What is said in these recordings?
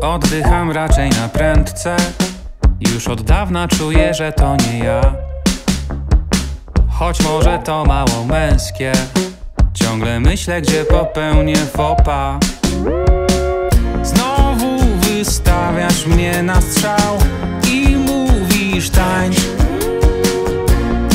Oddycham raczej na prędce. Już od dawna czuję, że to nie ja. Choć może to mało męskie, ciągle myślę, gdzie popełnię fopa. Znowu wystawiasz mnie na strzał i mówisz tańcz.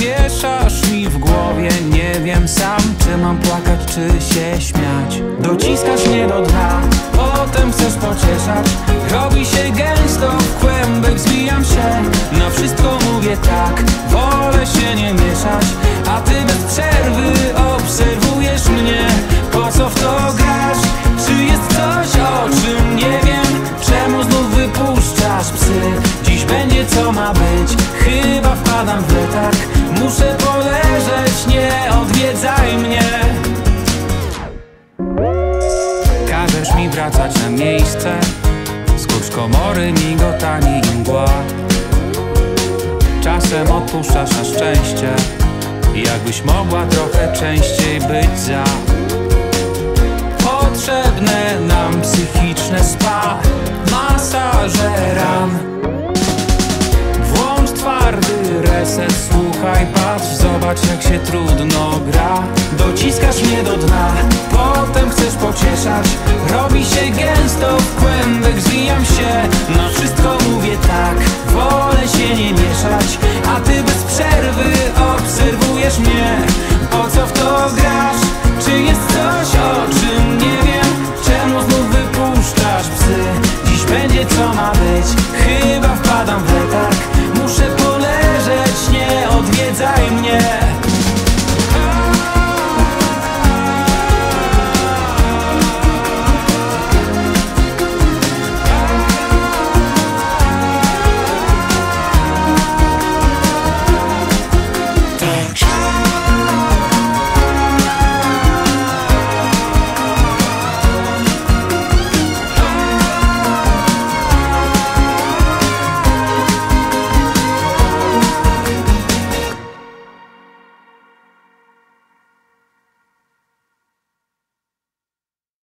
Mieszasz mi w głowie, nie wiem sam, czy mam płakać, czy się śmiać. Dociskasz mnie do dna, potem chcesz pocieszać. Robi się gęsto, w kłębek zbijam się. Na wszystko mówię tak, wolę się nie mieszać. A ty bez przerwy obserwujesz mnie. Po co w to grasz? Czy jest coś, o czym nie wiem? Czemu znów wypuszczasz psy? Dziś będzie co ma być, chyba wpadam w letarg. Muszę poleżeć, nie odwiedzaj mnie. Każesz mi wracać na miejsce. Skurcz komory, migotani i mgła. Czasem odpuszczasz na szczęście. Jakbyś mogła trochę częściej być za. Potrzebne nam psychiczne spa, masaże ran. Włącz twardy reset, słuchaj, patrz, zobacz jak się trudno gra. Dociskasz mnie do dna, potem chcesz pocieszać.